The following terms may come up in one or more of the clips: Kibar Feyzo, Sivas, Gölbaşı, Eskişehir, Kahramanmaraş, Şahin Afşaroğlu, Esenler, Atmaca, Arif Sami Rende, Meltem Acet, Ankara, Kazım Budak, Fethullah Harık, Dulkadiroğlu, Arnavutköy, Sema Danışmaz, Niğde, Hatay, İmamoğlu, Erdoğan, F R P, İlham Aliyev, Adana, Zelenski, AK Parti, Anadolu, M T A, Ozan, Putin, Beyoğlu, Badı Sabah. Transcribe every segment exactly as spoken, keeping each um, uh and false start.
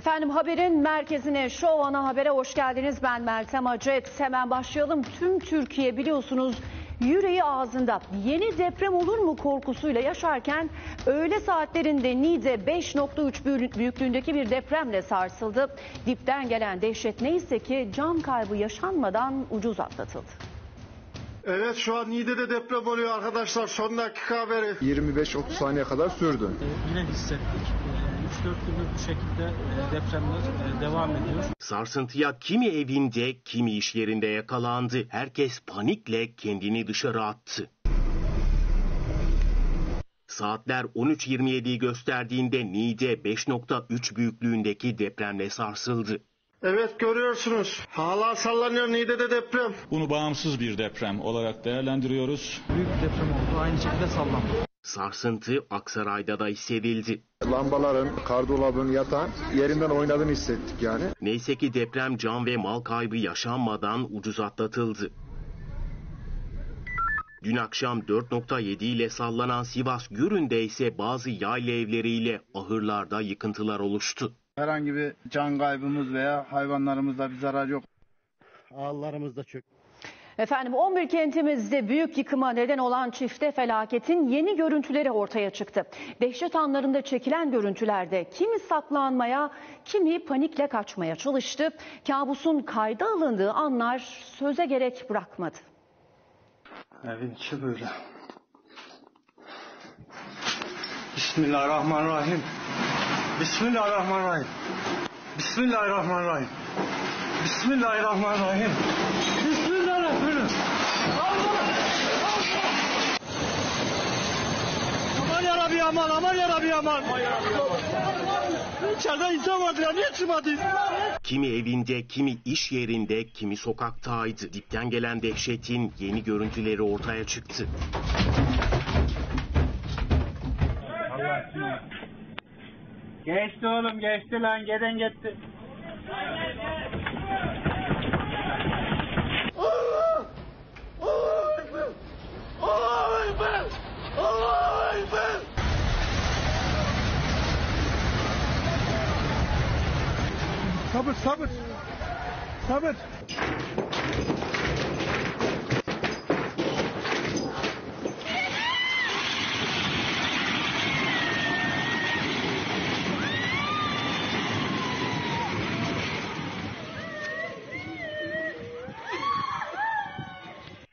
Efendim haberin merkezine, Show Ana Haber'e hoş geldiniz. Ben Meltem Acet. Hemen başlayalım. Tüm Türkiye biliyorsunuz yüreği ağzında. Yeni deprem olur mu korkusuyla yaşarken öğle saatlerinde Niğde beş nokta üç büyüklüğündeki bir depremle sarsıldı. Dipten gelen dehşet neyse ki can kaybı yaşanmadan ucuz atlatıldı. Evet, şu an Niğde'de deprem oluyor arkadaşlar. Son dakika haberi. yirmi beş otuz saniye kadar sürdü. Ee, yine hissettik. üç dört gündür bu şekilde depremler devam ediyor. Sarsıntıya kimi evinde, kimi iş yerinde yakalandı. Herkes panikle kendini dışarı attı. Saatler on üç yirmi yedi'yi gösterdiğinde Niğde beş nokta üç büyüklüğündeki depremle sarsıldı. Evet, görüyorsunuz. Hala sallanıyor Niğde'de deprem. Bunu bağımsız bir deprem olarak değerlendiriyoruz. Büyük deprem oldu. Aynı şekilde sallandı. Sarsıntı Aksaray'da da hissedildi. Lambaların, kardolabın, yatağın yerinden oynadığını hissettik yani. Neyse ki deprem can ve mal kaybı yaşanmadan ucuz atlatıldı. Dün akşam dört nokta yedi ile sallanan Sivas Gürün'de ise bazı yayla evleriyle ahırlarda yıkıntılar oluştu. Herhangi bir can kaybımız veya hayvanlarımızda bir zarar yok. Ağlarımızda çök. Efendim on bir kentimizde büyük yıkıma neden olan çifte felaketin yeni görüntüleri ortaya çıktı. Dehşet anlarında çekilen görüntülerde kimi saklanmaya, kimi panikle kaçmaya çalıştı. Kabusun kayda alındığı anlar söze gerek bırakmadı. Evin içi böyle. Bismillahirrahmanirrahim. Bismillahirrahmanirrahim. Bismillahirrahmanirrahim. Bismillahirrahmanirrahim. Bismillahirrahmanirrahim. Allah! Allah! Aman yarabbi aman, aman yarabbi aman. İçeride insan vardı ya, niye çıkmadı? Kimi evinde, kimi iş yerinde, kimi sokaktaydı. Dipten gelen dehşetin yeni görüntüleri ortaya çıktı. Geçti oğlum, geçti lan, gelen gitti. Sabır, sabır, sabır.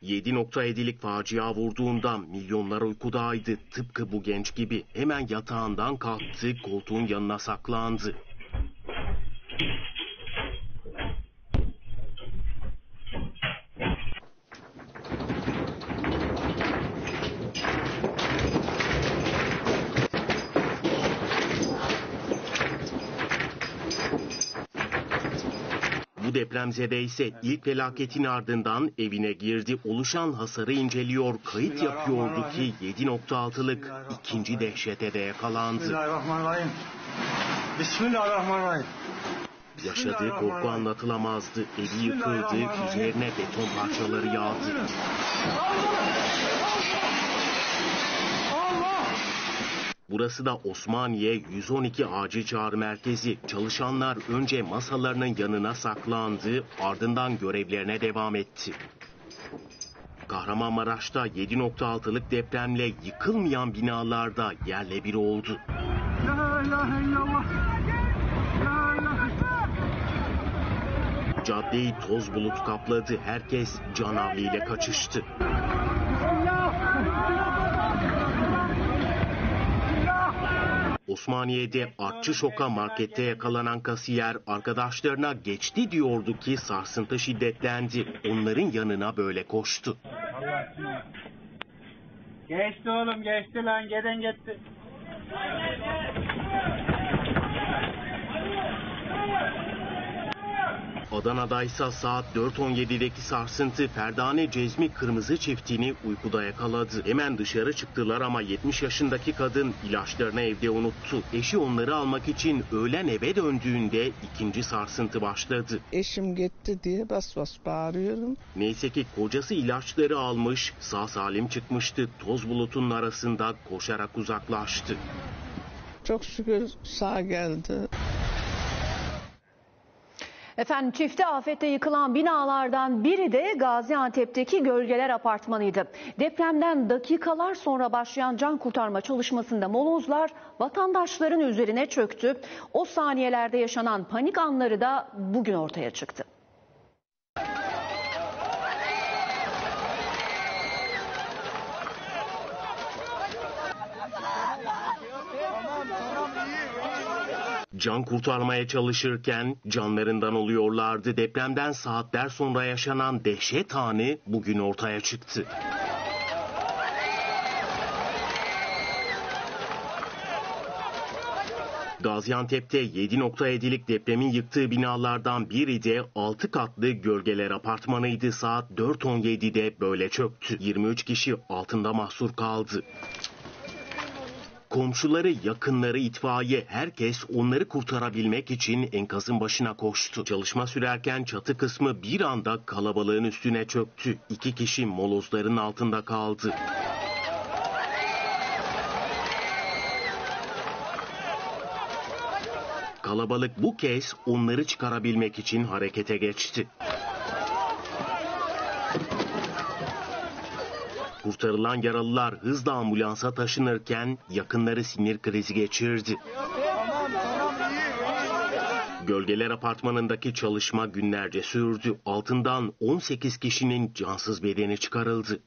yedi nokta yedi'lik facia vurduğunda milyonlar uykudaydı. Tıpkı bu genç gibi hemen yatağından kalktı, koltuğun yanına saklandı. Depremzede ise ilk felaketin ardından evine girdi, oluşan hasarı inceliyor, kayıt yapıyordu ki yedi nokta altı'lık ikinci dehşete de yakalandı. Bismillahirrahmanirrahim. Bismillahirrahmanirrahim. Yaşadığı korku anlatılamazdı. Evi yıkıldı, üzerine beton parçaları yağdı. Burası da Osmanieh yüz on iki Acil Çağrı Merkezi. Çalışanlar önce masalarının yanına saklandı, ardından görevlerine devam etti. Kahramanmaraş'ta yedi nokta altı'lık depremle yıkılmayan binalarda yerle bir oldu. La ilahe illallah. La ilahe illallah. Caddeyi toz bulut kapladı, herkes canavliyle kaçıştı. Osmaniye'de artçı şoka markette yakalanan kasiyer arkadaşlarına geçti diyordu ki sarsıntı şiddetlendi. Onların yanına böyle koştu. Geçti oğlum, geçti lan, gelen gitti. Adana'daysa saat dört on yedi'deki sarsıntı Ferdane Cezmi kırmızı çiftini uykuda yakaladı. Hemen dışarı çıktılar ama yetmiş yaşındaki kadın ilaçlarını evde unuttu. Eşi onları almak için öğlen eve döndüğünde ikinci sarsıntı başladı. Eşim gitti diye bas bas bağırıyorum. Neyse ki kocası ilaçları almış, sağ salim çıkmıştı. Toz bulutunun arasında koşarak uzaklaştı. Çok şükür sağ geldi. Efendim çifte afette yıkılan binalardan biri de Gaziantep'teki Gölgeler apartmanıydı. Depremden dakikalar sonra başlayan can kurtarma çalışmasında molozlar vatandaşların üzerine çöktü. O saniyelerde yaşanan panik anları da bugün ortaya çıktı. Can kurtarmaya çalışırken canlarından oluyorlardı. Depremden saatler sonra yaşanan dehşet anı bugün ortaya çıktı. Gaziantep'te yedi nokta yedilik depremin yıktığı binalardan biri de altı katlı Gölgeler apartmanıydı. Saat dört on yedi'de böyle çöktü. yirmi üç kişi altında mahsur kaldı. Komşuları, yakınları, itfaiye, herkes onları kurtarabilmek için enkazın başına koştu. Çalışma sürerken çatı kısmı bir anda kalabalığın üstüne çöktü. İki kişi molozların altında kaldı. Kalabalık bu kez onları çıkarabilmek için harekete geçti. Kurtarılan yaralılar hızla ambulansa taşınırken yakınları sinir krizi geçirdi. Gölgeler apartmanındaki çalışma günlerce sürdü. Altından on sekiz kişinin cansız bedeni çıkarıldı.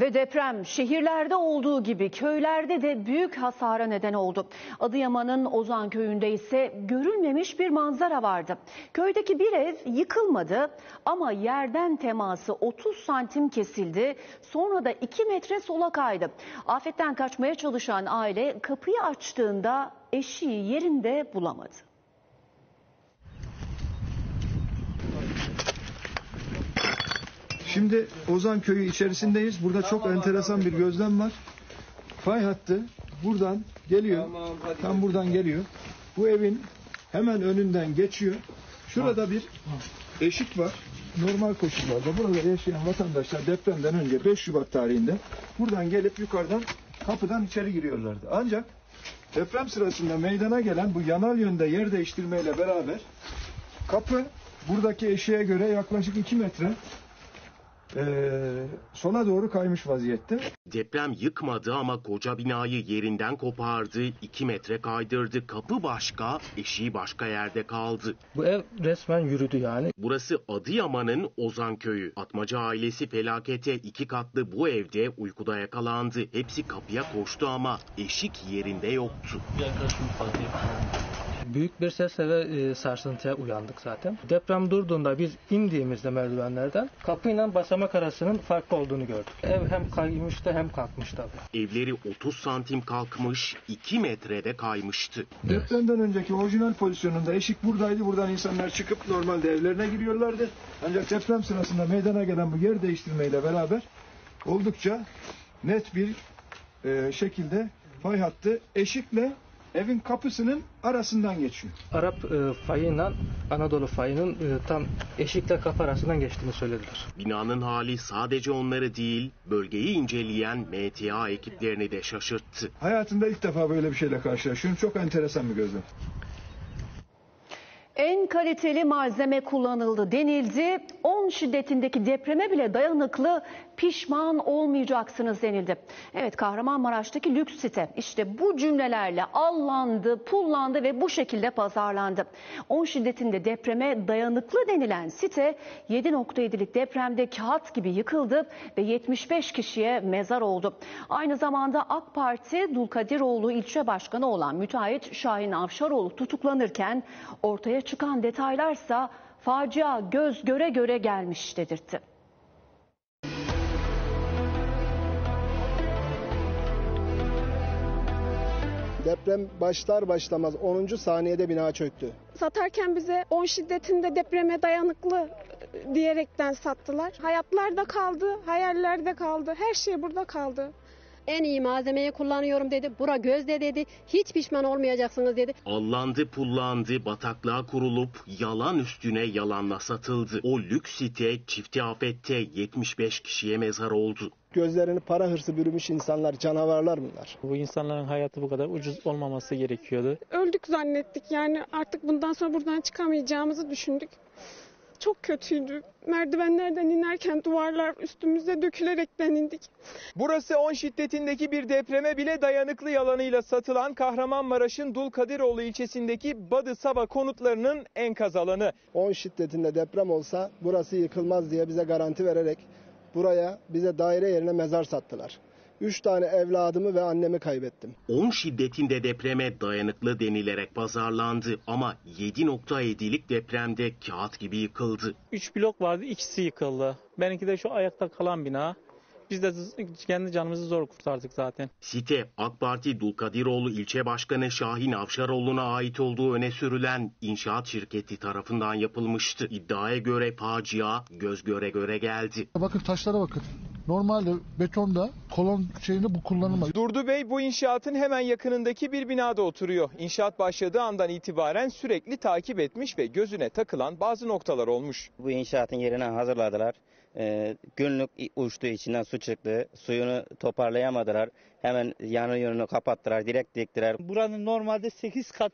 Ve deprem şehirlerde olduğu gibi köylerde de büyük hasara neden oldu. Adıyaman'ın Ozan köyünde ise görülmemiş bir manzara vardı. Köydeki bir ev yıkılmadı ama yerden teması otuz santim kesildi. Sonra da iki metre sola kaydı. Afetten kaçmaya çalışan aile kapıyı açtığında eşiği yerinde bulamadı. Şimdi Ozan köyü içerisindeyiz. Burada çok enteresan bir gözlem var. Fay hattı buradan geliyor. Tam buradan geliyor. Bu evin hemen önünden geçiyor. Şurada bir eşik var. Normal koşullarda burada yaşayan vatandaşlar depremden önce beş Şubat tarihinde buradan gelip yukarıdan kapıdan içeri giriyorlardı. Ancak deprem sırasında meydana gelen bu yanal yönde yer değiştirmeyle beraber kapı buradaki eşiğe göre yaklaşık iki metre Ee, sona doğru kaymış vaziyette. Deprem yıkmadı ama koca binayı yerinden kopardı, iki metre kaydırdı. Kapı başka, eşiği başka yerde kaldı. Bu ev resmen yürüdü yani. Burası Adıyaman'ın Ozan köyü. Atmaca ailesi felakete iki katlı bu evde uykuda yakalandı. Hepsi kapıya koştu ama eşik yerinde yoktu. Büyük bir sesle ve sarsıntıya uyandık zaten. Deprem durduğunda biz indiğimizde merdivenlerden kapıyla basamak arasının farklı olduğunu gördük. Ev hem kaymıştı hem kalkmıştı. Evleri otuz santim kalkmış, iki metrede kaymıştı. Depremden önceki orijinal pozisyonunda eşik buradaydı. Buradan insanlar çıkıp normalde evlerine giriyorlardı. Ancak deprem sırasında meydana gelen bu yer değiştirmeyle beraber oldukça net bir şekilde fay hattı eşikle evin kapısının arasından geçiyor. Arap e, fayıyla Anadolu fayının e, tam eşikle kapı arasından geçtiğini söylediler. Binanın hali sadece onları değil, bölgeyi inceleyen M T A ekiplerini de şaşırttı. Hayatımda ilk defa böyle bir şeyle karşılaşıyorum. Çok enteresan bir gözlem. En kaliteli malzeme kullanıldı denildi. on şiddetindeki depreme bile dayanıklı, pişman olmayacaksınız denildi. Evet, Kahramanmaraş'taki lüks site işte bu cümlelerle allandı, pullandı ve bu şekilde pazarlandı. on şiddetinde depreme dayanıklı denilen site yedi nokta yedilik depremde kağıt gibi yıkıldı ve yetmiş beş kişiye mezar oldu. Aynı zamanda AK Parti Dulkadiroğlu ilçe başkanı olan müteahhit Şahin Afşaroğlu tutuklanırken ortaya çıkan detaylarsa facia göz göre göre gelmiş dedirtti. Deprem başlar başlamaz onuncu saniyede bina çöktü. Satarken bize on şiddetinde depreme dayanıklı diyerekten sattılar. Hayatlar da kaldı, hayaller de kaldı, her şey burada kaldı. en iyi malzemeyi kullanıyorum dedi. Bura gözde dedi. Hiç pişman olmayacaksınız dedi. Allandı pullandı, bataklığa kurulup yalan üstüne yalanla satıldı. O lüks site çifti afette yetmiş beş kişiye mezar oldu. Gözlerini para hırsı bürümüş insanlar, canavarlar bunlar. Bu insanların hayatı bu kadar ucuz olmaması gerekiyordu. Öldük zannettik yani, artık bundan sonra buradan çıkamayacağımızı düşündük. Çok kötüydü. Merdivenlerden inerken duvarlar üstümüze dökülerekten indik. Burası on şiddetindeki bir depreme bile dayanıklı yalanıyla satılan Kahramanmaraş'ın Dulkadiroğlu ilçesindeki Badı Sabah konutlarının enkaz alanı. on şiddetinde deprem olsa burası yıkılmaz diye bize garanti vererek buraya, bize daire yerine mezar sattılar. Üç tane evladımı ve annemi kaybettim. on şiddetinde depreme dayanıklı denilerek pazarlandı ama yedi nokta yedilik depremde kağıt gibi yıkıldı. üç blok vardı, ikisi yıkıldı. Benimki de şu ayakta kalan bina. Biz de kendi canımızı zor kurtardık zaten. Site AK Parti Dulkadiroğlu ilçe başkanı Şahin Afşaroğlu'na ait olduğu öne sürülen inşaat şirketi tarafından yapılmıştı. İddiaya göre facia göz göre göre geldi. Bakın taşlara bakın. Normalde betonda kolon şeyinde bu kullanılmaz. Durdu Bey bu inşaatın hemen yakınındaki bir binada oturuyor. İnşaat başladığı andan itibaren sürekli takip etmiş ve gözüne takılan bazı noktalar olmuş. Bu inşaatın yerine hazırladılar. Ee, günlük uçtuğu içinden su çıktı. Suyunu toparlayamadılar. Hemen yanı yönünü kapattılar. Direkt diktiler. Buranın normalde sekiz kat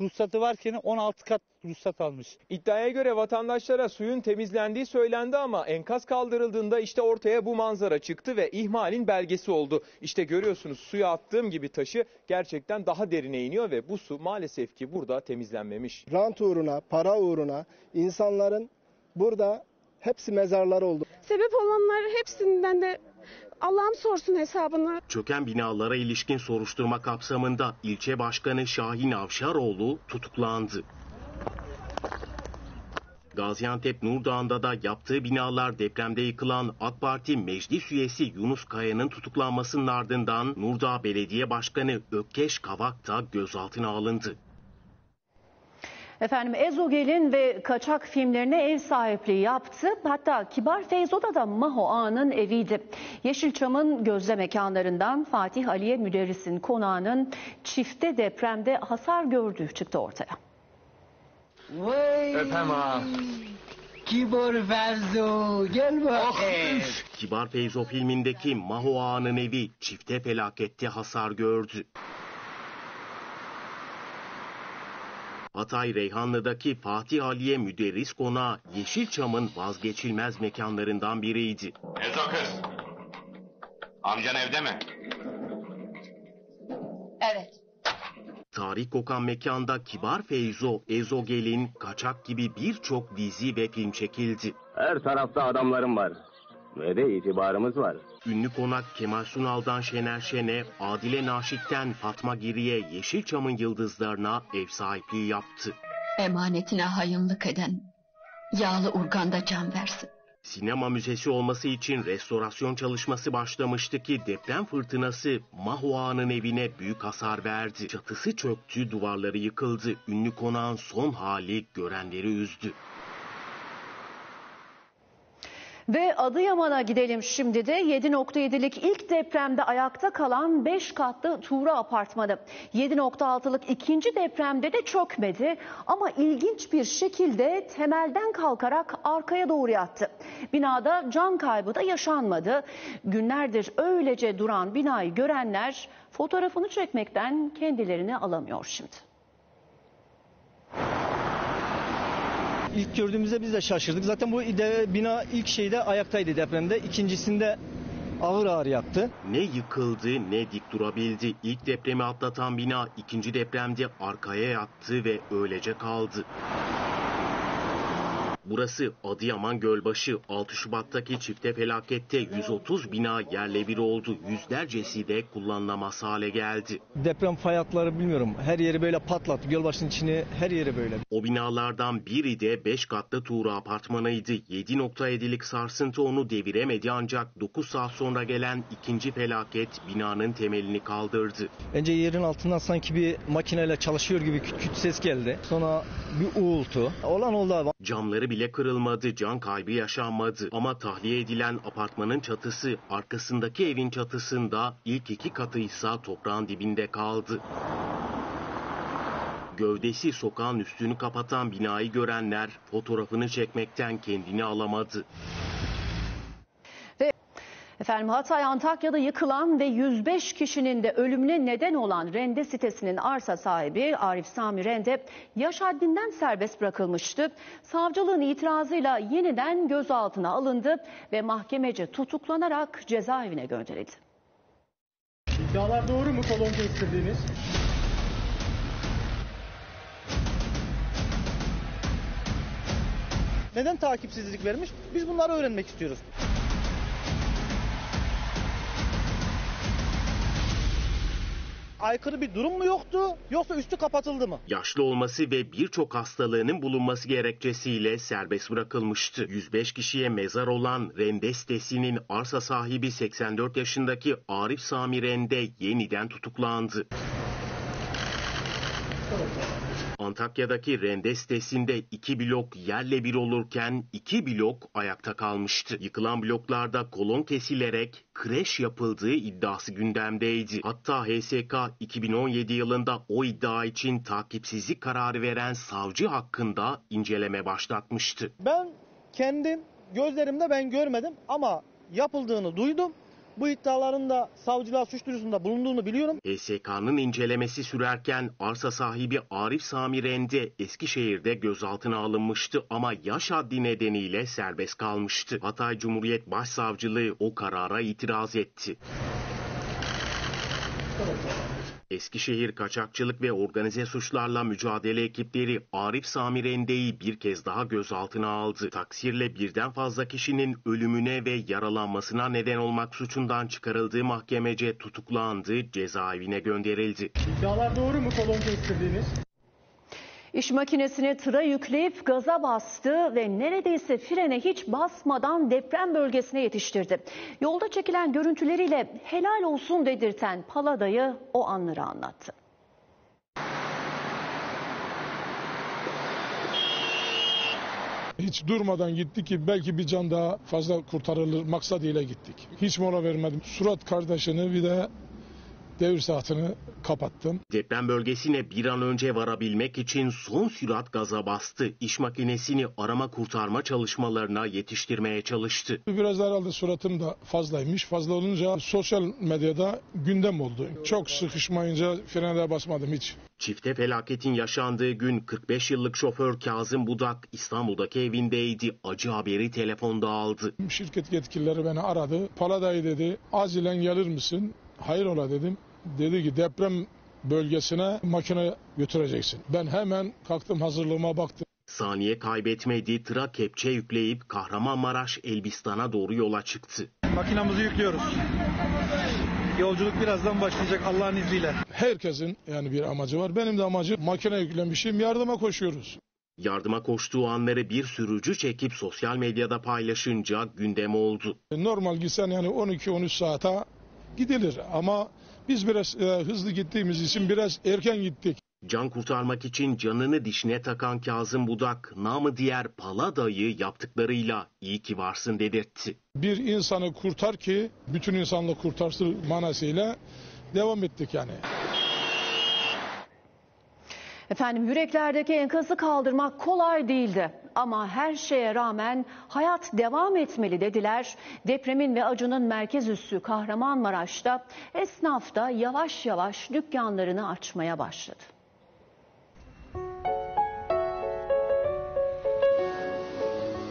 ruhsatı varken on altı kat ruhsat almış. İddiaya göre vatandaşlara suyun temizlendiği söylendi ama enkaz kaldırıldığında işte ortaya bu manzara çıktı ve ihmalin belgesi oldu. İşte görüyorsunuz, suya attığım gibi taşı gerçekten daha derine iniyor ve bu su maalesef ki burada temizlenmemiş. Rant uğruna, para uğruna insanların burada hepsi mezarlar oldu. Sebep olanlar hepsinden de Allah'ım sorsun hesabını. Çöken binalara ilişkin soruşturma kapsamında ilçe başkanı Şahin Afşaroğlu tutuklandı. Gaziantep Nurdağ'da da yaptığı binalar depremde yıkılan AK Parti Meclis Üyesi Yunus Kaya'nın tutuklanmasının ardından Nurdağ Belediye Başkanı Ökkeş Kavak da gözaltına alındı. Efendim, Ezogel'in ve kaçak filmlerine ev sahipliği yaptı. Hatta Kibar Feyzo'da da Maho Ağa'nın eviydi. Yeşilçam'ın gözde mekanlarından Fatih Aliye Müderris'in konağının çifte depremde hasar gördüğü çıktı ortaya. Vay. Öpem ağa. Kibar Feyzo gel bakayım. Oh. Kibar Feyzo filmindeki Maho Ağa'nın evi çifte felakette hasar gördü. Hatay Reyhanlı'daki Fatih Aliye Müderris konağı Yeşilçam'ın vazgeçilmez mekanlarından biriydi. Ezo kız, amcan evde mi? Evet. Tarih kokan mekanda Kibar Feyzo, Ezogel'in Kaçak gibi birçok dizi ve film çekildi. Her tarafta adamlarım var ve de itibarımız var. Ünlü konak Kemal Sunal'dan Şener Şen'e, Adile Naşit'ten Fatma Giri'ye Yeşilçam'ın yıldızlarına ev sahipliği yaptı. Emanetine hayınlık eden yağlı urganda can versin. Sinema müzesi olması için restorasyon çalışması başlamıştı ki deprem fırtınası Maho Ağa'nın evine büyük hasar verdi. Çatısı çöktü, duvarları yıkıldı. Ünlü konağın son hali görenleri üzdü. Ve Adıyaman'a gidelim şimdi de. yedi nokta yedilik ilk depremde ayakta kalan beş katlı Tuğra apartmanı. yedi nokta altılık ikinci depremde de çökmedi ama ilginç bir şekilde temelden kalkarak arkaya doğru yattı. Binada can kaybı da yaşanmadı. Günlerdir öylece duran binayı görenler fotoğrafını çekmekten kendilerini alamıyor şimdi. İlk gördüğümüzde biz de şaşırdık. Zaten bu de, bina ilk şeyde ayaktaydı depremde. İkincisinde ağır ağır yattı. Ne yıkıldı ne dik durabildi. İlk depremi atlatan bina ikinci depremde arkaya yattı ve öylece kaldı. Burası Adıyaman Gölbaşı. altı Şubat'taki çifte felakette yüz otuz bina yerle bir oldu. Yüzlercesi de kullanılamaz hale geldi. Deprem fay hatları bilmiyorum. Her yeri böyle patlattı. Gölbaşı'nın içini her yeri böyle. O binalardan biri de beş katlı Tuğra apartmanıydı. yedi nokta yedilik sarsıntı onu deviremedi ancak dokuz saat sonra gelen ikinci felaket binanın temelini kaldırdı. Önce yerin altından sanki bir makineyle çalışıyor gibi küt küt ses geldi. Sonra bir uğultu. Olan oldu abi. Camları bile bile kırılmadı, can kaybı yaşanmadı. Ama tahliye edilen apartmanın çatısı arkasındaki evin çatısında, ilk iki katıysa toprağın dibinde kaldı. Gövdesi sokağın üstünü kapatan binayı görenler fotoğrafını çekmekten kendini alamadı. Efendim, Hatay, Antakya'da yıkılan ve yüz beş kişinin de ölümüne neden olan Rende sitesinin arsa sahibi Arif Sami Rende yaş haddinden serbest bırakılmıştı. Savcılığın itirazıyla yeniden gözaltına alındı ve mahkemece tutuklanarak cezaevine gönderildi. İddialar doğru mu, kolon kestirdiğiniz? Neden takipsizlik vermiş? Biz bunları öğrenmek istiyoruz. Aykırı bir durum mu yoktu, yoksa üstü kapatıldı mı? Yaşlı olması ve birçok hastalığının bulunması gerekçesiyle serbest bırakılmıştı. yüz beş kişiye mezar olan Rende sitesinin arsa sahibi seksen dört yaşındaki Arif Sami Rende yeniden tutuklandı. Antakya'daki Rende sitesinde iki blok yerle bir olurken iki blok ayakta kalmıştı. Yıkılan bloklarda kolon kesilerek kreş yapıldığı iddiası gündemdeydi. Hatta H S K iki bin on yedi yılında o iddia için takipsizlik kararı veren savcı hakkında inceleme başlatmıştı. Ben kendim gözlerimde ben görmedim ama yapıldığını duydum. Bu iddiaların da savcılığa suç duyurusunda bulunduğunu biliyorum. H S K'nın incelemesi sürerken arsa sahibi Arif Sami Rende Eskişehir'de gözaltına alınmıştı ama yaş haddi nedeniyle serbest kalmıştı. Hatay Cumhuriyet Başsavcılığı o karara itiraz etti. Eskişehir Kaçakçılık ve Organize Suçlarla Mücadele ekipleri Arif Sami Rende'yi bir kez daha gözaltına aldı. Taksirle birden fazla kişinin ölümüne ve yaralanmasına neden olmak suçundan çıkarıldığı mahkemece tutuklandı, cezaevine gönderildi. İddialar doğru mu, kolon kestirdiğiniz? İş makinesine tıra yükleyip gaza bastı ve neredeyse frene hiç basmadan deprem bölgesine yetiştirdi. Yolda çekilen görüntüleriyle helal olsun dedirten Palada'yı o anları anlattı. Hiç durmadan gitti ki belki bir can daha fazla kurtarılır maksadıyla gittik. Hiç mola vermedim. Surat kardeşini bir de... devir saatini kapattım. Deprem bölgesine bir an önce varabilmek için son sürat gaza bastı. İş makinesini arama kurtarma çalışmalarına yetiştirmeye çalıştı. Biraz herhalde suratım da fazlaymış. Fazla olunca sosyal medyada gündem oldu. Çok sıkışmayınca frene basmadım hiç. Çifte felaketin yaşandığı gün kırk beş yıllık şoför Kazım Budak İstanbul'daki evindeydi. Acı haberi telefonda aldı. Şirket yetkilileri beni aradı. Palada'yı dedi, acilen gelir misin? Hayrola dedim. Dedi ki deprem bölgesine makine götüreceksin. Ben hemen kalktım, hazırlığıma baktım. Saniye kaybetmedi, tıra kepçe yükleyip Kahramanmaraş Elbistan'a doğru yola çıktı. Makinamızı yüklüyoruz. Yolculuk birazdan başlayacak Allah'ın izniyle. Herkesin yani bir amacı var. Benim de amacım, makine yüklemişim, yardıma koşuyoruz. Yardıma koştuğu anları bir sürücü çekip sosyal medyada paylaşınca gündem oldu. Normal gitsen yani on iki on üç saate gidilir ama biz biraz e, hızlı gittiğimiz için biraz erken gittik. Can kurtarmak için canını dişine takan Kazım Budak, namı diğer Palada'yı yaptıklarıyla iyi ki varsın dedirtti. Bir insanı kurtar ki bütün insanlığı kurtarsın manasıyla devam ettik yani. Efendim, yüreklerdeki enkazı kaldırmak kolay değildi ama her şeye rağmen hayat devam etmeli dediler. Depremin ve acının merkez üssü Kahramanmaraş'ta esnaf da yavaş yavaş dükkanlarını açmaya başladı.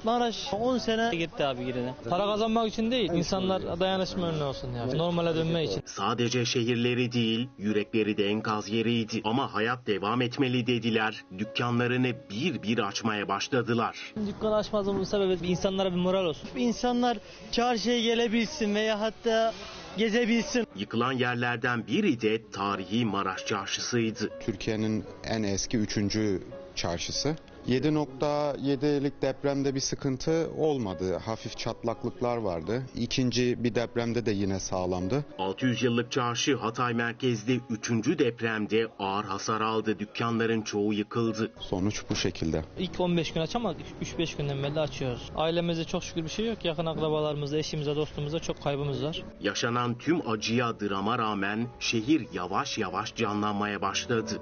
Maraş on sene gitti abi girene. Para kazanmak için değil, insanlar dayanışma önüne olsun yani. Normale dönme için. Sadece şehirleri değil, yürekleri de enkaz yeriydi. Ama hayat devam etmeli dediler. Dükkanlarını bir bir açmaya başladılar. Dükkan açmazımın sebebi insanlara bir moral olsun. İnsanlar çarşıya gelebilsin veya hatta gezebilsin. Yıkılan yerlerden biri de tarihi Maraş Çarşısı'ydı. Türkiye'nin en eski üçüncü çarşısı. yedi nokta yedilik depremde bir sıkıntı olmadı. Hafif çatlaklıklar vardı. İkinci bir depremde de yine sağlamdı. altı yüz yıllık çarşı Hatay merkezli üçüncü depremde ağır hasar aldı. Dükkanların çoğu yıkıldı. Sonuç bu şekilde. İlk on beş gün açamadık. üç beş günden beri açıyoruz. Ailemize çok şükür bir şey yok. Yakın akrabalarımıza, eşimize, dostumuza çok kaybımız var. Yaşanan tüm acıya, drama rağmen şehir yavaş yavaş canlanmaya başladı.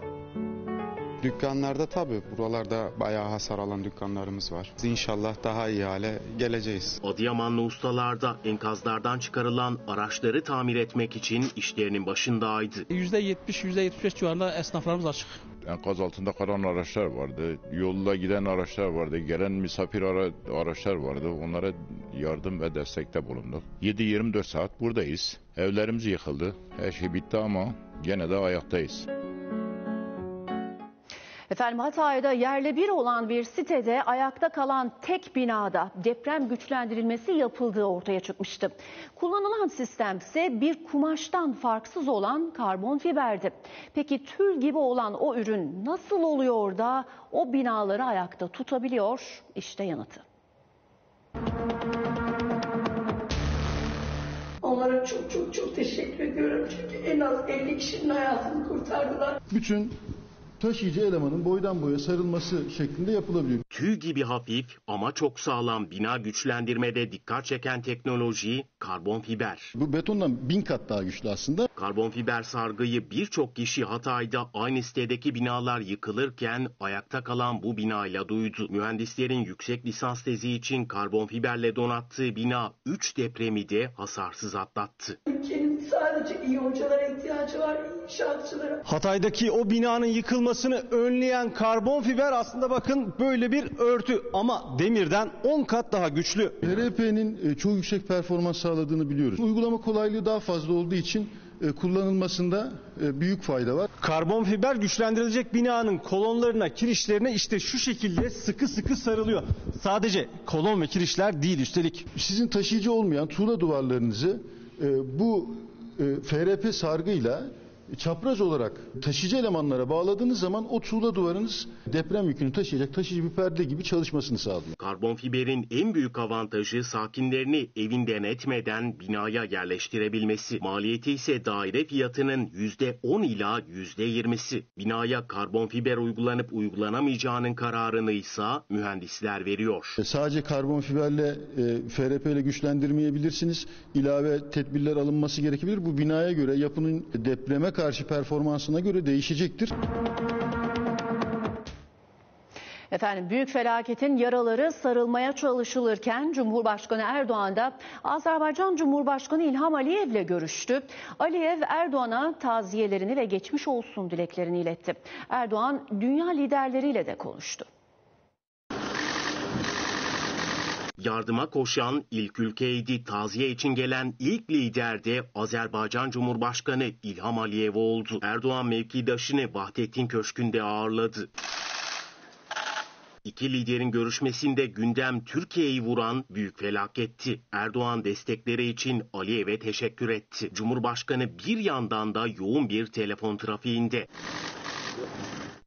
Dükkanlarda tabii buralarda bayağı hasar alan dükkanlarımız var. İnşallah daha iyi hale geleceğiz. Adıyamanlı ustalar da enkazlardan çıkarılan araçları tamir etmek için işlerinin başındaydı. yüzde yetmiş yüzde yetmiş beş civarında esnaflarımız açık. Enkaz altında kalan araçlar vardı. Yolda giden araçlar vardı. Gelen misafir ara, araçlar vardı. Onlara yardım ve destekte bulunduk. yedi yirmi dört saat buradayız. Evlerimiz yıkıldı. Her şey bitti ama gene de ayaktayız. Efendim, Hatay'da yerle bir olan bir sitede ayakta kalan tek binada deprem güçlendirilmesi yapıldığı ortaya çıkmıştı. Kullanılan sistem ise bir kumaştan farksız olan karbon fiberdi. Peki tül gibi olan o ürün nasıl oluyor da o binaları ayakta tutabiliyor? İşte yanıtı. Onlara çok çok çok teşekkür ediyorum. Çünkü en az elli kişinin hayatını kurtardılar. Bütün taşıyıcı elemanın boydan boya sarılması şeklinde yapılabiliyor. Tüy gibi hafif ama çok sağlam bina güçlendirmede dikkat çeken teknoloji karbon fiber. Bu betondan bin kat daha güçlü aslında. Karbon fiber sargıyı birçok kişi Hatay'da aynı sitedeki binalar yıkılırken ayakta kalan bu binayla duydu. Mühendislerin yüksek lisans tezi için karbon fiberle donattığı bina üç depremi de hasarsız atlattı. Ülkenin sadece iyi hocalara ihtiyacı var, inşaatçılara. Hatay'daki o binanın yıkılması önleyen karbon fiber aslında bakın böyle bir örtü ama demirden on kat daha güçlü. H R P'nin çok yüksek performans sağladığını biliyoruz. Uygulama kolaylığı daha fazla olduğu için kullanılmasında büyük fayda var. Karbon fiber güçlendirilecek binanın kolonlarına, kirişlerine işte şu şekilde sıkı sıkı sarılıyor. Sadece kolon ve kirişler değil üstelik. Sizin taşıyıcı olmayan tuğla duvarlarınızı bu F R P sargıyla çapraz olarak taşıyıcı elemanlara bağladığınız zaman o tuğla duvarınız deprem yükünü taşıyacak taşıyıcı bir perde gibi çalışmasını sağlıyor. Karbon fiberin en büyük avantajı sakinlerini evinden etmeden binaya yerleştirebilmesi. Maliyeti ise daire fiyatının yüzde on ila yüzde yirmisi. Binaya karbon fiber uygulanıp uygulanamayacağının kararını ise mühendisler veriyor. Sadece karbon fiberle F R P ile güçlendirmeyebilirsiniz. İlave tedbirler alınması gerekebilir. Bu binaya göre yapının depreme karşı performansına göre değişecektir. Efendim, büyük felaketin yaraları sarılmaya çalışılırken Cumhurbaşkanı Erdoğan da Azerbaycan Cumhurbaşkanı İlham Aliyev ile görüştü. Aliyev Erdoğan'a taziyelerini ve geçmiş olsun dileklerini iletti. Erdoğan dünya liderleriyle de konuştu. Yardıma koşan ilk ülkeydi. Taziye için gelen ilk lider de Azerbaycan Cumhurbaşkanı İlham Aliyev oldu. Erdoğan mevkidaşını Vahdettin Köşkü'nde ağırladı. İki liderin görüşmesinde gündem Türkiye'yi vuran büyük felaketti. Erdoğan destekleri için Aliyev'e teşekkür etti. Cumhurbaşkanı bir yandan da yoğun bir telefon trafiğinde.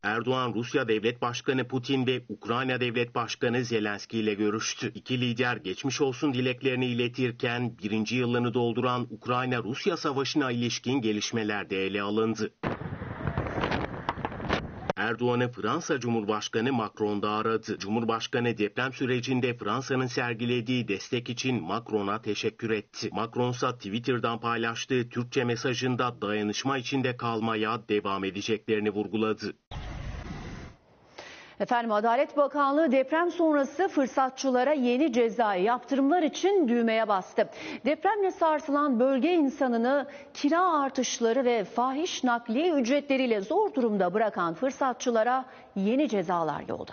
Erdoğan, Rusya Devlet Başkanı Putin ve Ukrayna Devlet Başkanı Zelenski ile görüştü. İki lider geçmiş olsun dileklerini iletirken birinci yılını dolduran Ukrayna-Rusya savaşına ilişkin gelişmeler de ele alındı. Erdoğan'ı Fransa Cumhurbaşkanı Macron da aradı. Cumhurbaşkanı deprem sürecinde Fransa'nın sergilediği destek için Macron'a teşekkür etti. Macron ise Twitter'dan paylaştığı Türkçe mesajında dayanışma içinde kalmaya devam edeceklerini vurguladı. Efendim, Adalet Bakanlığı deprem sonrası fırsatçılara yeni cezai yaptırımlar için düğmeye bastı. Depremle sarsılan bölge insanını kira artışları ve fahiş nakliye ücretleriyle zor durumda bırakan fırsatçılara yeni cezalar yolda.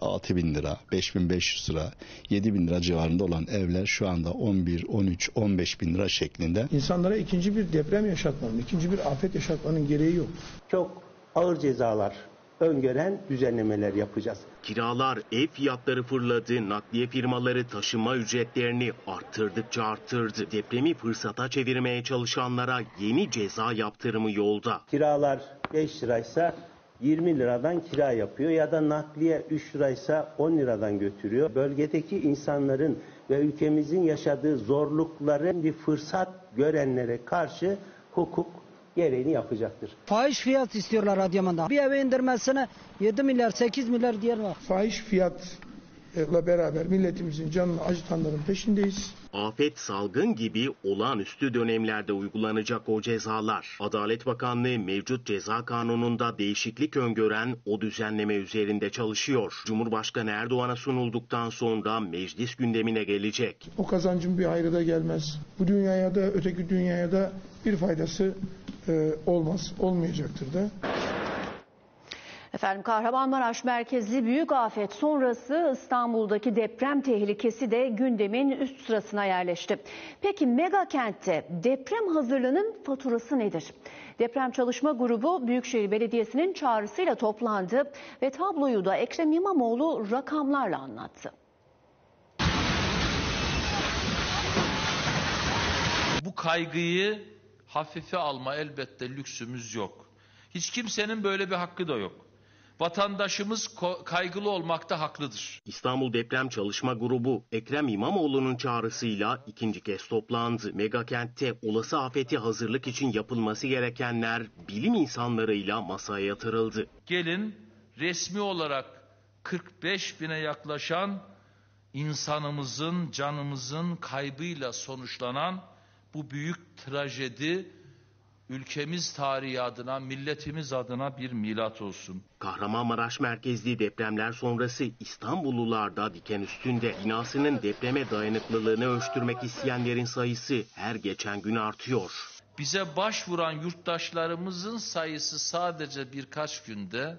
altı bin lira, beş bin beş yüz lira, yedi bin lira civarında olan evler şu anda on bir, on üç, on beş bin lira şeklinde. İnsanlara ikinci bir deprem yaşatmanın, ikinci bir afet yaşatmanın gereği yok. Çok ağır cezalar öngören düzenlemeler yapacağız. Kiralar, ev fiyatları fırladı, nakliye firmaları taşıma ücretlerini arttırdıkça arttırdı. Depremi fırsata çevirmeye çalışanlara yeni ceza yaptırımı yolda. Kiralar beş liraysa yirmi liradan kira yapıyor ya da nakliye üç liraysa on liradan götürüyor. Bölgedeki insanların ve ülkemizin yaşadığı zorlukların bir fırsat görenlere karşı hukuk gereğini yapacaktır. Fahiş fiyat istiyorlar Adıyaman'da. Bir eve indirmesine yedi milyar sekiz milyar diyen var. Fahiş fiyatla beraber milletimizin canını acıtanların peşindeyiz. Afet, salgın gibi olağanüstü dönemlerde uygulanacak o cezalar. Adalet Bakanlığı mevcut ceza kanununda değişiklik öngören o düzenleme üzerinde çalışıyor. Cumhurbaşkanı Erdoğan'a sunulduktan sonra meclis gündemine gelecek. O kazancın bir hayrı da gelmez. Bu dünyaya da öteki dünyaya da bir faydası e, olmaz, olmayacaktır da. Efendim, Kahramanmaraş merkezli büyük afet sonrası İstanbul'daki deprem tehlikesi de gündemin üst sırasına yerleşti. Peki mega kentte deprem hazırlığının faturası nedir? Deprem çalışma grubu Büyükşehir Belediyesi'nin çağrısıyla toplandı ve tabloyu da Ekrem İmamoğlu rakamlarla anlattı. Bu kaygıyı hafife alma elbette lüksümüz yok. Hiç kimsenin böyle bir hakkı da yok. Vatandaşımız kaygılı olmakta haklıdır. İstanbul Deprem Çalışma Grubu Ekrem İmamoğlu'nun çağrısıyla ikinci kez toplandı. Megakent'te olası afeti hazırlık için yapılması gerekenler bilim insanlarıyla masaya yatırıldı. Gelin resmi olarak kırk beş bine yaklaşan insanımızın, canımızın kaybıyla sonuçlanan bu büyük trajedi ülkemiz tarihi adına, milletimiz adına bir milat olsun. Kahramanmaraş merkezli depremler sonrası İstanbullular da diken üstünde. Binasının depreme dayanıklılığını ölçtürmek isteyenlerin sayısı her geçen gün artıyor. Bize başvuran yurttaşlarımızın sayısı sadece birkaç günde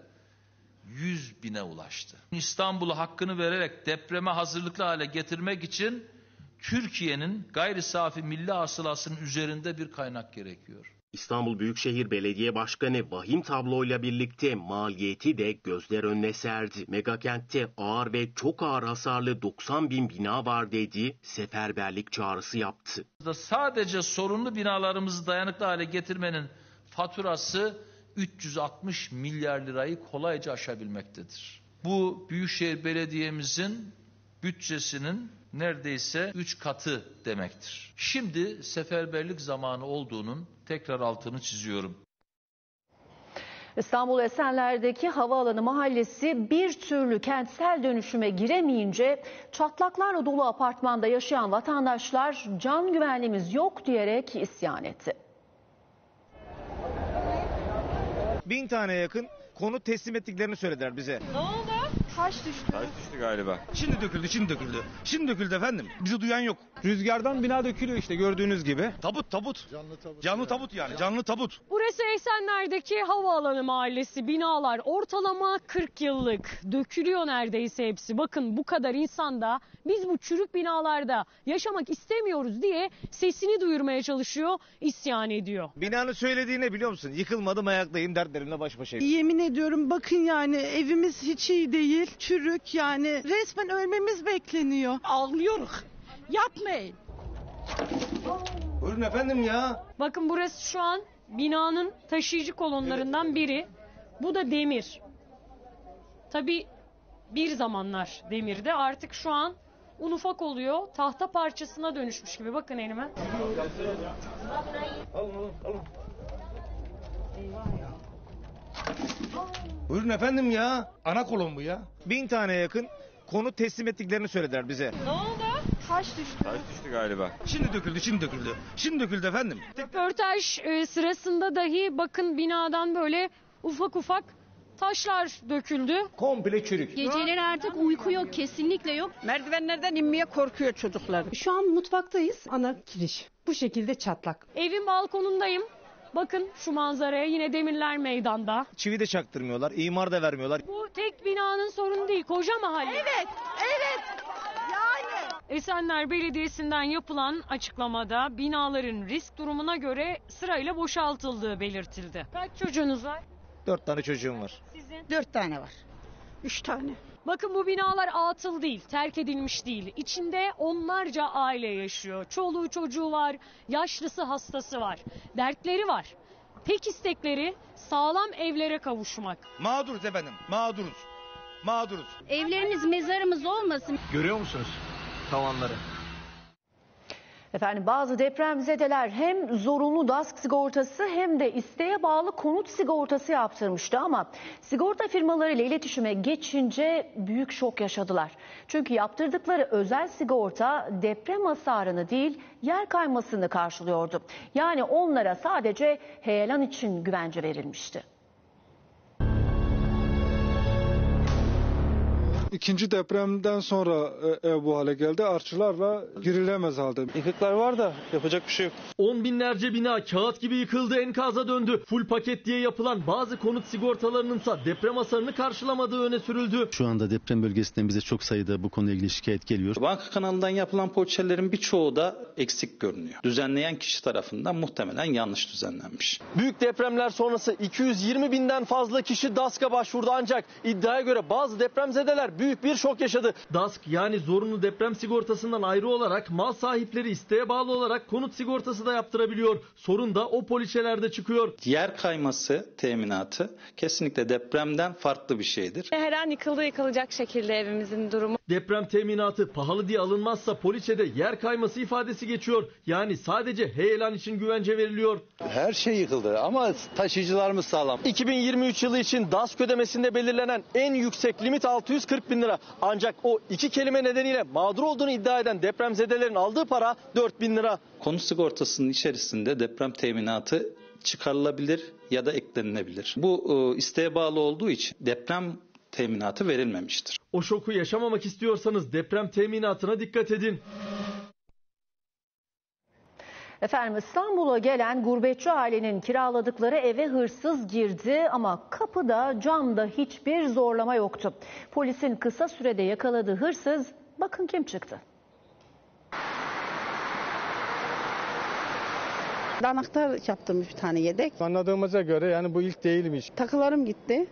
yüz bine ulaştı. İstanbul'u hakkını vererek depreme hazırlıklı hale getirmek için Türkiye'nin gayri safi milli hasılasının üzerinde bir kaynak gerekiyor. İstanbul Büyükşehir Belediye Başkanı vahim tabloyla birlikte maliyeti de gözler önüne serdi. Megakent'te ağır ve çok ağır hasarlı doksan bin bina var dedi, seferberlik çağrısı yaptı. Sadece sorunlu binalarımızı dayanıklı hale getirmenin faturası üç yüz altmış milyar lirayı kolayca aşabilmektedir. Bu Büyükşehir Belediye'mizin bütçesinin neredeyse üç katı demektir. Şimdi seferberlik zamanı olduğunun tekrar altını çiziyorum. İstanbul Esenler'deki Havaalanı Mahallesi bir türlü kentsel dönüşüme giremeyince çatlaklarla dolu apartmanda yaşayan vatandaşlar can güvenliğimiz yok diyerek isyan etti. Bin tane yakın konut teslim ettiklerini söylediler bize. Ne oldu? Taş düştü. Taş düştü galiba. Şimdi döküldü, şimdi döküldü. Şimdi döküldü efendim. Bizi duyan yok. Rüzgardan bina dökülüyor işte gördüğünüz gibi. Tabut, tabut. Canlı tabut. Canlı tabut yani, canlı tabut. Burası Esenler'deki Havaalanı Mahallesi. Binalar ortalama kırk yıllık. Dökülüyor neredeyse hepsi. Bakın bu kadar insanda biz bu çürük binalarda yaşamak istemiyoruz diye sesini duyurmaya çalışıyor, isyan ediyor. Binanın söylediği ne biliyor musun? Yıkılmadım, ayaktayım, dertlerimle baş başayım. Yemin ediyorum bakın yani evimiz hiç iyi değil. Çürük yani resmen ölmemiz bekleniyor. Ağlıyoruz. Yapmayın. Buyurun efendim ya. Bakın burası şu an binanın taşıyıcı kolonlarından evet. Biri. Bu da demir. Tabii bir zamanlar demirde, artık şu an un ufak oluyor. Tahta parçasına dönüşmüş gibi. Bakın elime. Alın alın alın. Eyvah ya. Buyurun efendim ya. Ana kolon bu ya. Bin tane yakın konut teslim ettiklerini söylediler bize. Ne oldu? Taş düştü. Taş düştü galiba. Şimdi döküldü, şimdi döküldü. Şimdi döküldü efendim. Röportaj e, sırasında dahi bakın binadan böyle ufak ufak taşlar döküldü. Komple çürük. Geceleri artık uyku yok, kesinlikle yok. Merdivenlerden inmeye korkuyor çocuklar. Şu an mutfaktayız. Ana kiriş. Bu şekilde çatlak. Evin balkonundayım. Bakın şu manzaraya, yine demirler meydanda. Çivi de çaktırmıyorlar, imar da vermiyorlar. Bu tek binanın sorunu değil, koca mahalle. Evet, evet. Yani. Esenler Belediyesi'nden yapılan açıklamada binaların risk durumuna göre sırayla boşaltıldığı belirtildi. Kaç çocuğunuz var? Dört tane çocuğum var. Sizin? Dört tane var. Üç tane. Bakın bu binalar atıl değil, terk edilmiş değil. İçinde onlarca aile yaşıyor. Çoluğu çocuğu var, yaşlısı hastası var. Dertleri var. Tek istekleri sağlam evlere kavuşmak. Mağduruz efendim, mağduruz. Mağduruz. Evlerimiz mezarımız olmasın. Görüyor musunuz tavanları? Efendim bazı depremzedeler hem zorunlu DASK sigortası hem de isteğe bağlı konut sigortası yaptırmıştı ama sigorta firmalarıyla iletişime geçince büyük şok yaşadılar. Çünkü yaptırdıkları özel sigorta deprem hasarını değil yer kaymasını karşılıyordu. Yani onlara sadece heyelan için güvence verilmişti. İkinci depremden sonra ev bu hale geldi. Arçılarla girilemez halde. Yıkıklar var da yapacak bir şey yok. On binlerce bina kağıt gibi yıkıldı, enkaza döndü. Full paket diye yapılan bazı konut sigortalarınınsa deprem hasarını karşılamadığı öne sürüldü. Şu anda deprem bölgesinden bize çok sayıda bu konuyla ilgili şikayet geliyor. Banka kanalından yapılan poğaçelerin birçoğu da eksik görünüyor. Düzenleyen kişi tarafından muhtemelen yanlış düzenlenmiş. Büyük depremler sonrası iki yüz yirmi binden fazla kişi DASK'a başvurdu ancak iddiaya göre bazı depremzedeler büyük bir şok yaşadı. DASK yani zorunlu deprem sigortasından ayrı olarak mal sahipleri isteğe bağlı olarak konut sigortası da yaptırabiliyor. Sorun da o poliçelerde çıkıyor. Yer kayması teminatı kesinlikle depremden farklı bir şeydir. Her an yıkıldı yıkılacak şekilde evimizin durumu. Deprem teminatı pahalı diye alınmazsa poliçede yer kayması ifadesi geçiyor. Yani sadece heyelan için güvence veriliyor. Her şey yıkıldı ama taşıyıcılarımız sağlam. iki bin yirmi üç yılı için DASK ödemesinde belirlenen en yüksek limit altı yüz kırk bin lira. Ancak o iki kelime nedeniyle mağdur olduğunu iddia eden depremzedelerin aldığı para dört bin lira. Konut sigortasının içerisinde deprem teminatı çıkarılabilir ya da eklenilebilir. Bu isteğe bağlı olduğu için deprem teminatı verilmemiştir. O şoku yaşamamak istiyorsanız deprem teminatına dikkat edin. Efendim İstanbul'a gelen gurbetçi ailenin kiraladıkları eve hırsız girdi ama kapıda camda hiçbir zorlama yoktu. Polisin kısa sürede yakaladığı hırsız bakın kim çıktı. Anahtar yaptırmış bir tane yedek. Anladığımıza göre yani bu ilk değilmiş. Takılarım gitti.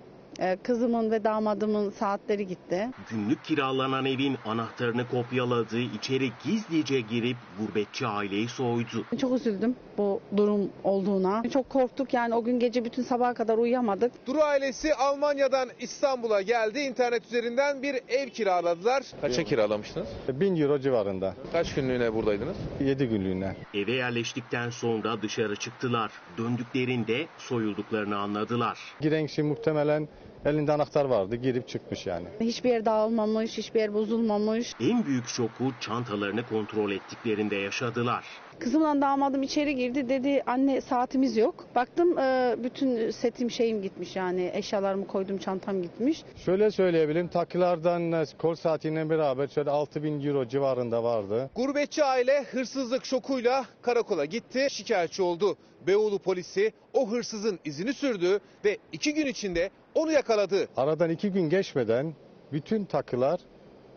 Kızımın ve damadımın saatleri gitti. Günlük kiralanan evin anahtarını kopyaladı, içeri gizlice girip gurbetçi aileyi soydu. Çok üzüldüm bu durum olduğuna. Çok korktuk yani o gün gece bütün sabaha kadar uyuyamadık. Duru ailesi Almanya'dan İstanbul'a geldi. İnternet üzerinden bir ev kiraladılar. Kaça kiralamıştınız? bin euro civarında. Kaç günlüğüne buradaydınız? yedi günlüğüne. Eve yerleştikten sonra dışarı çıktılar. Döndüklerinde soyulduklarını anladılar. Giren kişi muhtemelen elinde anahtar vardı, girip çıkmış yani. Hiçbir yer dağılmamış, hiçbir yer bozulmamış. En büyük şoku çantalarını kontrol ettiklerinde yaşadılar. Kızımla damadım içeri girdi, dedi anne saatimiz yok. Baktım bütün setim şeyim gitmiş yani eşyalarımı koydum çantam gitmiş. Şöyle söyleyebilirim, takılardan kol saatiyle beraber şöyle altı bin euro civarında vardı. Gurbetçi aile hırsızlık şokuyla karakola gitti, şikayetçi oldu. Beyoğlu polisi o hırsızın izini sürdü ve iki gün içinde onu yakaladı. Aradan iki gün geçmeden bütün takılar,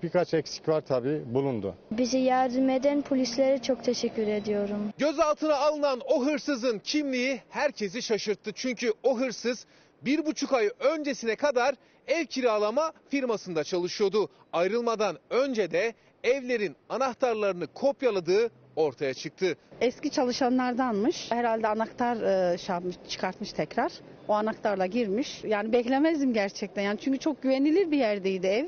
birkaç eksik var tabii, bulundu. Bizi yardım eden polislere çok teşekkür ediyorum. Gözaltına alınan o hırsızın kimliği herkesi şaşırttı. Çünkü o hırsız bir buçuk ay öncesine kadar ev kiralama firmasında çalışıyordu. Ayrılmadan önce de evlerin anahtarlarını kopyaladığı ortaya çıktı. Eski çalışanlardanmış. Herhalde anahtar e, şey yapmış, çıkartmış tekrar. O anahtarla girmiş. Yani beklemezdim gerçekten. Yani çünkü çok güvenilir bir yerdeydi ev.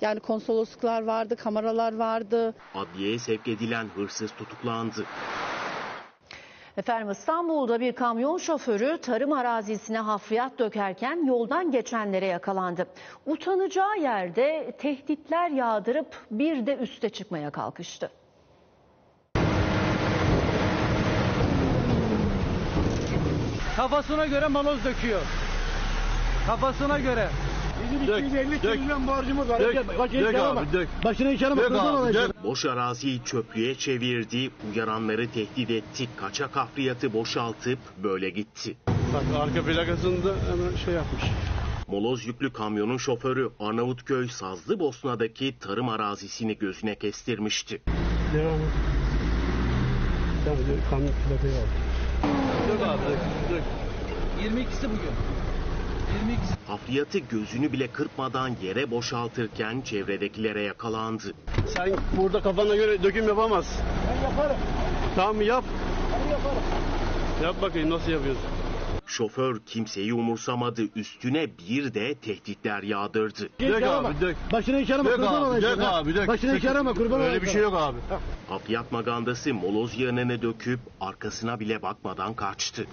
Yani konsolosluklar vardı, kameralar vardı. Adliyeye sevk edilen hırsız tutuklandı. Efendim İstanbul'da bir kamyon şoförü tarım arazisine hafriyat dökerken yoldan geçenlere yakalandı. Utanacağı yerde tehditler yağdırıp bir de üste çıkmaya kalkıştı. Kafasına göre maloz döküyor. Kafasına göre. iki yüz elli milyon borcumuz var. Başına iş aramasın. Boş araziyi çöplüğe çevirdi, uyaranları tehdit etti. Kaçak hafriyatı boşaltıp böyle gitti. Bak arka plakasında hemen şey yapmış. Moloz yüklü kamyonun şoförü Arnavutköy Sazlıbosna'daki tarım arazisini gözüne kestirmişti. Devam. Tabii kamyon plakayı aldı. yirmi ikisi bugün. Hafriyatı gözünü bile kırpmadan yere boşaltırken çevredekilere yakalandı. Sen burada kafana göre döküm yapamazsın. Ben yaparım. Tamam yap. Ben yaparım. Yap bakayım nasıl yapıyorsun. Şoför kimseyi umursamadı. Üstüne bir de tehditler yağdırdı. Dök abi dök. Başına iş arama kurban olayım. Dök abi dök. Başına iş arama kurban olayım. Öyle bir şey yok abi. Hafriyat magandası moloz yağını döküp arkasına bile bakmadan kaçtı.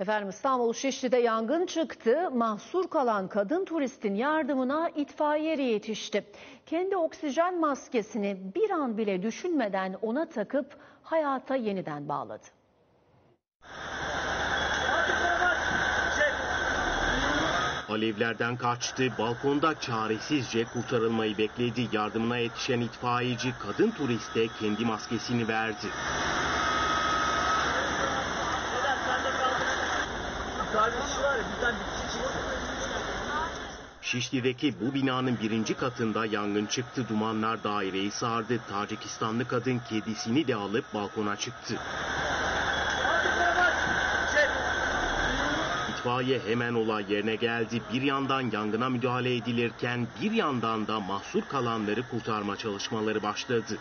Efendim İstanbul Şişli'de yangın çıktı. Mahsur kalan kadın turistin yardımına itfaiyeci yetişti. Kendi oksijen maskesini bir an bile düşünmeden ona takıp hayata yeniden bağladı. Alevlerden kaçtı. Balkonda çaresizce kurtarılmayı bekledi. Yardımına yetişen itfaiyeci kadın turiste kendi maskesini verdi. Şişli'deki bu binanın birinci katında yangın çıktı. Dumanlar daireyi sardı. Tacikistanlı kadın kedisini de alıp balkona çıktı. İtfaiye hemen olay yerine geldi. Bir yandan yangına müdahale edilirken bir yandan da mahsur kalanları kurtarma çalışmaları başladı.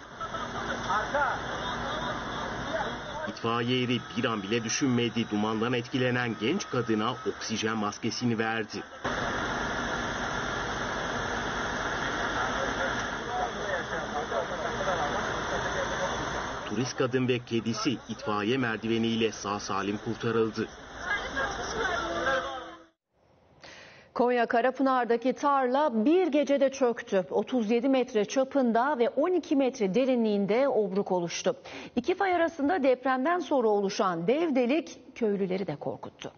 İtfaiye eri bir an bile düşünmedi. Dumandan etkilenen genç kadına oksijen maskesini verdi. Turist kadın ve kedisi itfaiye merdiveniyle sağ salim kurtarıldı. Konya Karapınar'daki tarla bir gecede çöktü. otuz yedi metre çapında ve on iki metre derinliğinde obruk oluştu. İki fay arasında depremden sonra oluşan dev delik köylüleri de korkuttu.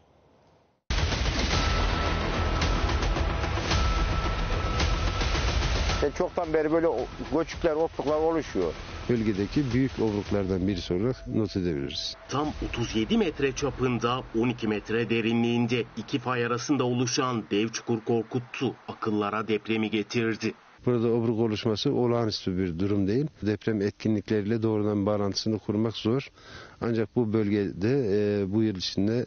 Ve çoktan beri böyle göçükler, obruklar oluşuyor. Bölgedeki büyük obruklardan birisi olarak not edebiliriz. Tam otuz yedi metre çapında, on iki metre derinliğinde iki fay arasında oluşan dev çukur korkuttu. Akıllara depremi getirdi. Burada obruk oluşması olağanüstü bir durum değil. Deprem etkinlikleriyle doğrudan bağlantısını kurmak zor. Ancak bu bölgede e, bu yıl içinde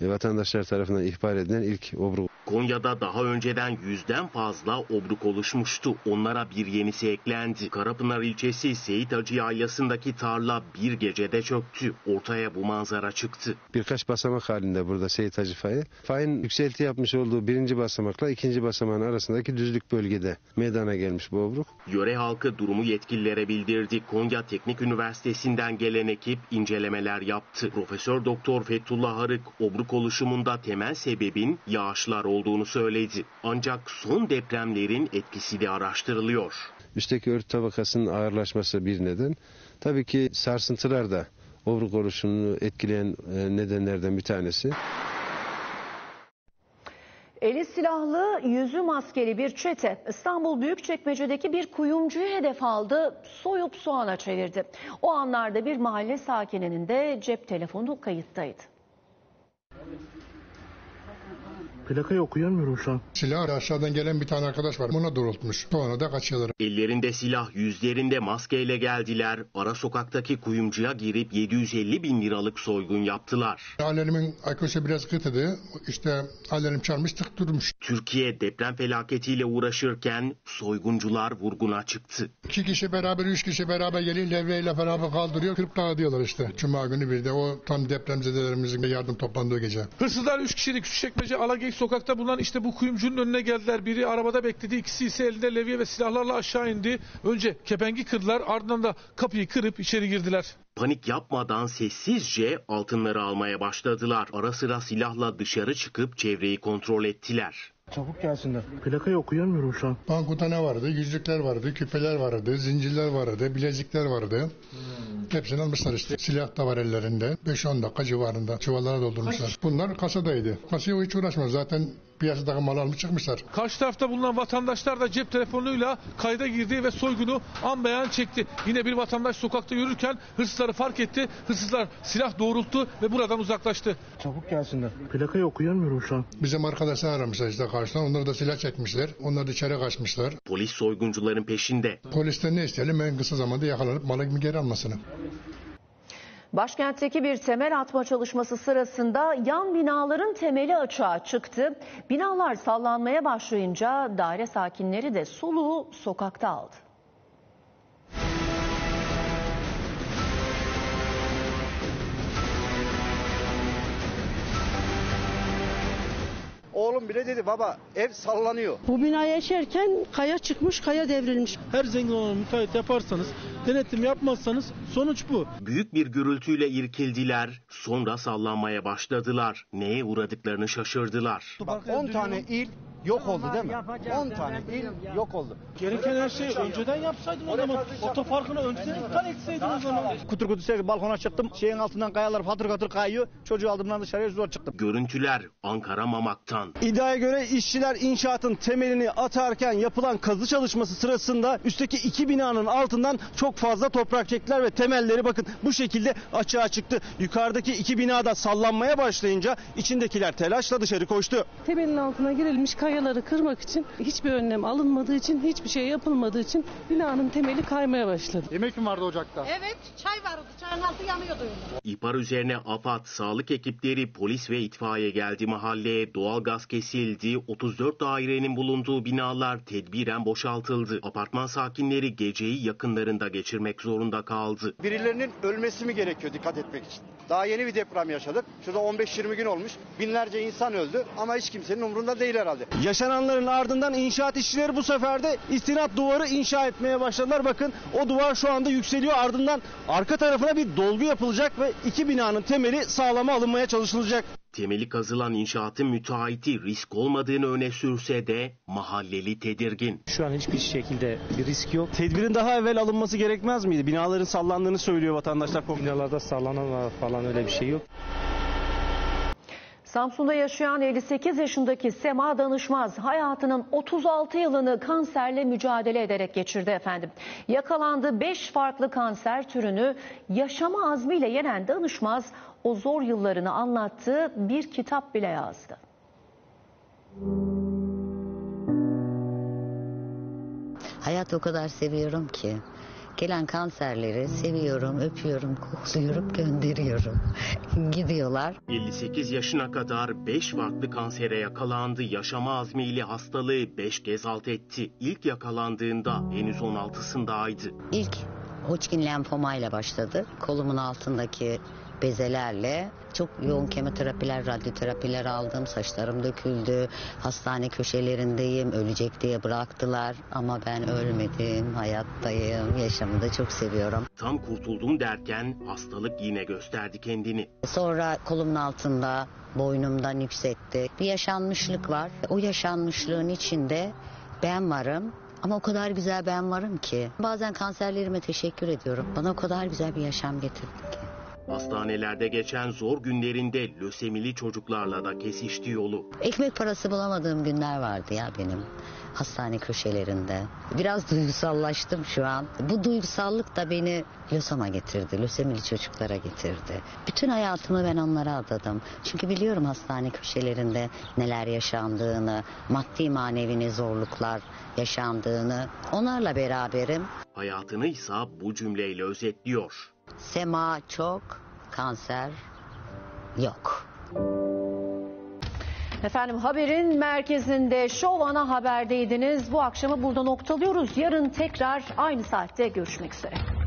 e, vatandaşlar tarafından ihbar edilen ilk obruk. Konya'da daha önceden yüzden fazla obruk oluşmuştu. Onlara bir yenisi eklendi. Karapınar ilçesi Seyit Hacı Yaylası'ndaki tarla bir gecede çöktü. Ortaya bu manzara çıktı. Birkaç basamak halinde burada Seyit Hacı fayı. Fayın yükselti yapmış olduğu birinci basamakla ikinci basamağın arasındaki düzlük bölgede meydana gelmiş bu obruk. Yöre halkı durumu yetkililere bildirdi. Konya Teknik Üniversitesi'nden gelen ekip incelemeler yaptı. Profesör Doktor Fethullah Harık obruk oluşumunda temel sebebin yağışlar oldu. olduğunu söyledi. Ancak son depremlerin etkisi de araştırılıyor. Üstteki örtü tabakasının ağırlaşması bir neden. Tabii ki sarsıntılar da obruk oluşumunu etkileyen nedenlerden bir tanesi. Eli silahlı, yüzü maskeli bir çete İstanbul Büyükçekmece'deki bir kuyumcuyu hedef aldı, soyup soğana çevirdi. O anlarda bir mahalle sakininin de cep telefonu kayıttaydı. Plakayı okuyamıyorum şu an. Silah aşağıdan gelen bir tane arkadaş var. Buna doğrultmuş. Sonra da kaçıyorlar. Ellerinde silah, yüzlerinde maskeyle geldiler. Ara sokaktaki kuyumcuya girip yedi yüz elli bin liralık soygun yaptılar. Alenimin akışı biraz kıtıdı. İşte alenim çalmış tık durmuş. Türkiye deprem felaketiyle uğraşırken soyguncular vurguna çıktı. İki kişi beraber, üç kişi beraber geliyor. Levreyle falan kaldırıyor. Kırpdağı diyorlar işte. Cuma günü bir de o tam depremzedelerimizin yardım toplandığı gece. Hırsızlar üç kişilik Küçükçekmece Alagöz sokakta bulunan işte bu kuyumcunun önüne geldiler. Biri arabada bekledi. İkisi ise elinde levye ve silahlarla aşağı indi. Önce kepengi kırdılar. Ardından da kapıyı kırıp içeri girdiler. Panik yapmadan sessizce altınları almaya başladılar. Ara sıra silahla dışarı çıkıp çevreyi kontrol ettiler. Çabuk gelsinler. Plakayı okuyamıyorum şu an. Bankoda ne vardı? Yüzükler vardı, küpeler vardı, zincirler vardı, bilezikler vardı. Hmm. Hepsini almışlar işte. Silah da var ellerinde. beş on dakika civarında çuvallara doldurmuşlar. Kaç? Bunlar kasadaydı. Kasaya hiç uğraşmıyor. Zaten piyasadaki mal almış çıkmışlar. Karşı tarafta bulunan vatandaşlar da cep telefonuyla kayda girdi ve soygunu anbeyan çekti. Yine bir vatandaş sokakta yürürken hırsızları fark etti. Hırsızlar silah doğrulttu ve buradan uzaklaştı. Çabuk gelsinler. Plakayı okuyamıyorum şu an. Bizim arkadaşlar aramışlar işte karşıdan. Onlar da silah çekmişler. Onlar da içeri kaçmışlar. Polis soyguncuların peşinde. Polisten ne isteyelim en kısa zamanda yakalanıp malımı geri almasını. Başkentteki bir temel atma çalışması sırasında yan binaların temeli açığa çıktı. Binalar sallanmaya başlayınca daire sakinleri de soluğu sokakta aldı. Oğlum bile dedi baba ev sallanıyor. Bu binayı açarken kaya çıkmış, kaya devrilmiş. Her zengin olan müteahhit yaparsanız, denetim yapmazsanız sonuç bu. Büyük bir gürültüyle irkildiler, sonra sallanmaya başladılar. Neye uğradıklarını şaşırdılar. Bak on tane il yok oldu değil mi? on tane il yok oldu. Gereken her şeyi önceden yapsaydım o zaman. Otoparkını önceden iptal etseydim o zaman. Kutur kutur sevdi balkona çıktım. Şeyin altından kayalar patır patır kayıyor. Çocuğu aldımdan dışarıya zor çıktım. Görüntüler Ankara Mamak'tan. İddiaya göre işçiler inşaatın temelini atarken yapılan kazı çalışması sırasında üstteki iki binanın altından çok fazla toprak çektiler ve temelleri bakın bu şekilde açığa çıktı. Yukarıdaki iki binada sallanmaya başlayınca içindekiler telaşla dışarı koştu. Temelin altına girilmiş kayaları kırmak için hiçbir önlem alınmadığı için, hiçbir şey yapılmadığı için binanın temeli kaymaya başladı. Yemek mi vardı ocakta? Evet, çay vardı. Çayın altı yanıyordu. İhbar üzerine AFAD, sağlık ekipleri, polis ve itfaiye geldi mahalleye. Doğalgaz kesildi. otuz dört dairenin bulunduğu binalar tedbiren boşaltıldı. Apartman sakinleri geceyi yakınlarında geçirmek zorunda kaldı. Birilerinin ölmesi mi gerekiyor dikkat etmek için? Daha yeni bir deprem yaşadık. Şurada on beş yirmi gün olmuş. Binlerce insan öldü ama hiç kimsenin umurunda değil herhalde. Yaşananların ardından inşaat işçileri bu sefer de istinat duvarı inşa etmeye başladılar. Bakın o duvar şu anda yükseliyor. Ardından arka tarafına bir dolgu yapılacak ve iki binanın temeli sağlama alınmaya çalışılacak. Temeli kazılan inşaatın müteahhiti risk olmadığını öne sürse de mahalleli tedirgin. Şu an hiçbir şekilde bir risk yok. Tedbirin daha evvel alınması gerekmez miydi? Binaların sallandığını söylüyor vatandaşlar. Binalarda sallanan falan öyle bir şey yok. Samsun'da yaşayan elli sekiz yaşındaki Sema Danışmaz hayatının otuz altı yılını kanserle mücadele ederek geçirdi efendim. Yakalandığı beş farklı kanser türünü yaşama azmiyle yenen Danışmaz o zor yıllarını anlattığı bir kitap bile yazdı. Hayatı o kadar seviyorum ki. Gelen kanserleri seviyorum, öpüyorum, kokluyorum, gönderiyorum. Gidiyorlar. elli sekiz yaşına kadar beş farklı kansere yakalandı. Yaşama azmiyle hastalığı beş kez alt etti. İlk yakalandığında henüz on altısındaydı. İlk Hodgkin lenfomayla başladı. Kolumun altındaki bezelerle çok yoğun kemoterapiler, radyoterapiler aldım. Saçlarım döküldü. Hastane köşelerindeyim. Ölecek diye bıraktılar. Ama ben ölmedim. Hayattayım. Yaşamı da çok seviyorum. Tam kurtuldum derken hastalık yine gösterdi kendini. Sonra kolumun altında, boynumdan yükseltti. Bir yaşanmışlık var. O yaşanmışlığın içinde ben varım. Ama o kadar güzel ben varım ki. Bazen kanserlerime teşekkür ediyorum. Bana o kadar güzel bir yaşam getirdi ki. Hastanelerde geçen zor günlerinde lösemili çocuklarla da kesişti yolu. Ekmek parası bulamadığım günler vardı ya benim hastane köşelerinde. Biraz duygusallaştım şu an. Bu duygusallık da beni lösema getirdi, lösemili çocuklara getirdi. Bütün hayatımı ben onlara adadım. Çünkü biliyorum hastane köşelerinde neler yaşandığını, maddi manevi zorluklar yaşandığını. Onlarla beraberim. Hayatını ise bu cümleyle özetliyor. Sema çok, kanser yok. Efendim haberin merkezinde Şov Ana Haber'deydiniz. Bu akşamı burada noktalıyoruz. Yarın tekrar aynı saatte görüşmek üzere.